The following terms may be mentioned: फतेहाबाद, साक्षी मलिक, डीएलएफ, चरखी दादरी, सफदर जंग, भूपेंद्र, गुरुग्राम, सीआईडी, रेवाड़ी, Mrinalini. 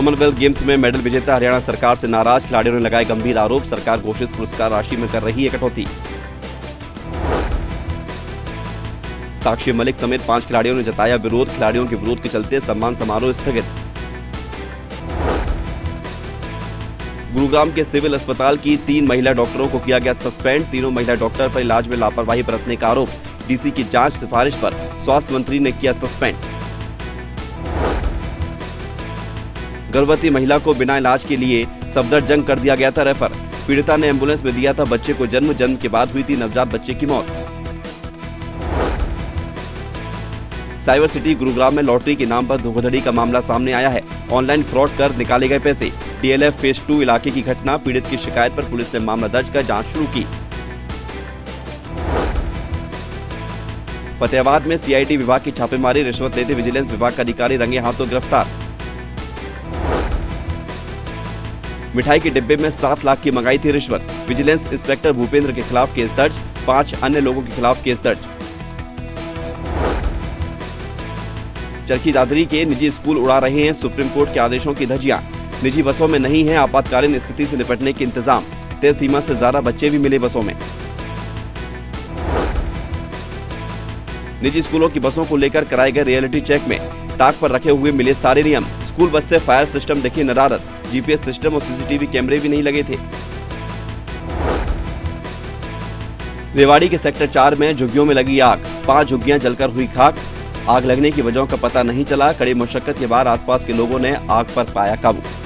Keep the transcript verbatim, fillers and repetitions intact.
Commonwealth games में medal विजेता हरियाणा सरकार से नाराज खिलाड़ियों ने लगाए गंभीर आरोप। सरकार घोषित पुरस्कार राशि में कर रही है कटौती। साक्षी मलिक समेत पांच खिलाड़ियों ने जताया विरोध। खिलाड़ियों के विरोध के चलते सम्मान समारोह स्थगित। गुरुग्राम के सिविल अस्पताल की तीन महिला डॉक्टरों को किया गया सस्पेंड। तीनों महिला डॉक्टर पर इलाज में लापरवाही बरतने का आरोप। डीसी की जांच सिफारिश पर स्वास्थ्य मंत्री ने किया सस्पेंड। गर्भवती महिला को बिना इलाज के लिए सफदर जंग कर दिया गया था रेफर। पीड़िता ने एम्बुलेंस में दिया था बच्चे को जन्म। जन्म के बाद हुई थी नवजात बच्चे की मौत। साइबर सिटी गुरुग्राम में लॉटरी के नाम पर धोखाधड़ी का मामला सामने आया है। ऑनलाइन फ्रॉड कर निकाले गए पैसे। डीएलएफ फेज टू इलाके की घटना। पीड़ित की शिकायत पर पुलिस ने मामला दर्ज कर जांच शुरू की। फतेहाबाद में सीआईडी विभाग की छापेमारी। रिश्वत लेते विजिलेंस विभाग का अधिकारी रंगे हाथों गिरफ्तार। मिठाई के डिब्बे में सात लाख की मंगाई थी रिश्वत। विजिलेंस इंस्पेक्टर भूपेंद्र के खिलाफ केस दर्ज। पांच अन्य लोगों के खिलाफ केस दर्ज। चरखी दादरी के निजी स्कूल उड़ा रहे हैं सुप्रीम कोर्ट के आदेशों की धज्जियां। निजी बसों में नहीं है आपातकालीन स्थिति से निपटने के इंतजाम। तय सीमा से ज्यादा बच्चे भी मिले बसों में। निजी स्कूलों की बसों को लेकर कराए गए रियलिटी चेक में ताक पर रखे हुए मिले सारे नियम। स्कूल बस से फायर सिस्टम देखी नदारत। जीपीएस सिस्टम और सीसीटीवी कैमरे भी नहीं लगे थे। रेवाड़ी के सेक्टर चार में झुग्गियों में लगी आग। पांच झुग्गियां जलकर हुई खाक। आग लगने की वजह का पता नहीं चला। कड़ी मशक्कत के बाद आसपास के लोगों ने आग पर पाया काबू।